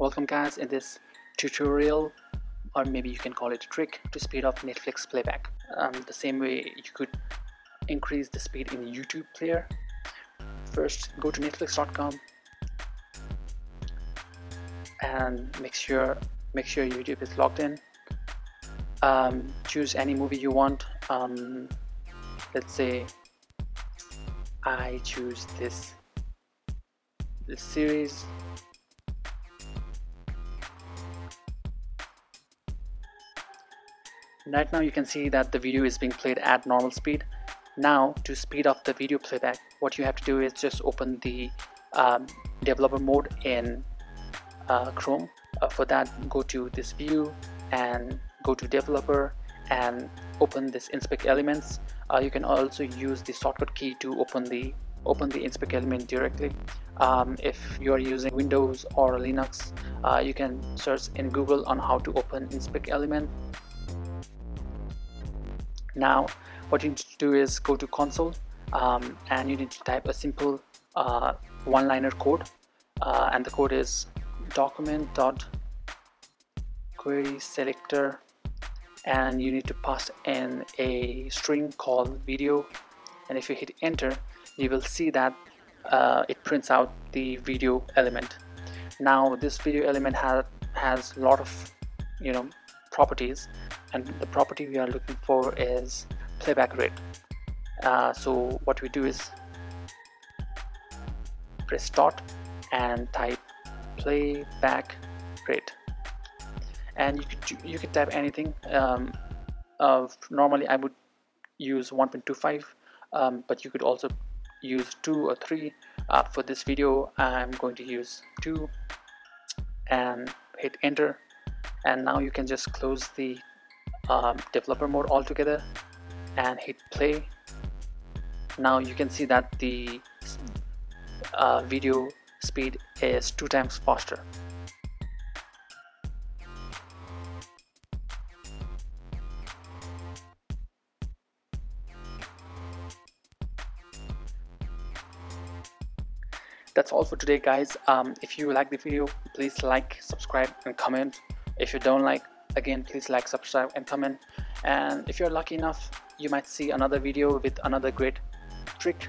Welcome guys, in this tutorial, or maybe you can call it a trick, to speed up Netflix playback. The same way you could increase the speed in YouTube player. First, go to netflix.com and make sure YouTube is logged in. Choose any movie you want. Let's say I choose this series. Right now you can see that the video is being played at normal speed. Now, to speed up the video playback, what you have to do is just open the developer mode in Chrome. For that, go to this view and go to developer and open this inspect elements. You can also use the shortcut key to open the inspect element directly. If you are using Windows or Linux, you can search in Google on how to open inspect element. Now, what you need to do is go to console and you need to type a simple one-liner code, and the code is document.querySelector, and you need to pass in a string called video. And if you hit enter, you will see that it prints out the video element. Now, this video element has a lot of properties, and the property we are looking for is playback rate. So what we do is press dot and type playback rate, and you could type anything. Normally I would use 1.25, but you could also use 2 or 3. For this video I'm going to use 2 and hit enter. And now you can just close the developer mode altogether and hit play. Now you can see that the video speed is 2 times faster. That's all for today guys. If you like the video, please like, subscribe and comment. If you don't like, again, please like, subscribe and comment. And if you're lucky enough, you might see another video with another great trick.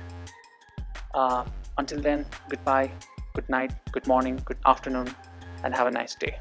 Until then, goodbye, good night, good morning, good afternoon, and have a nice day.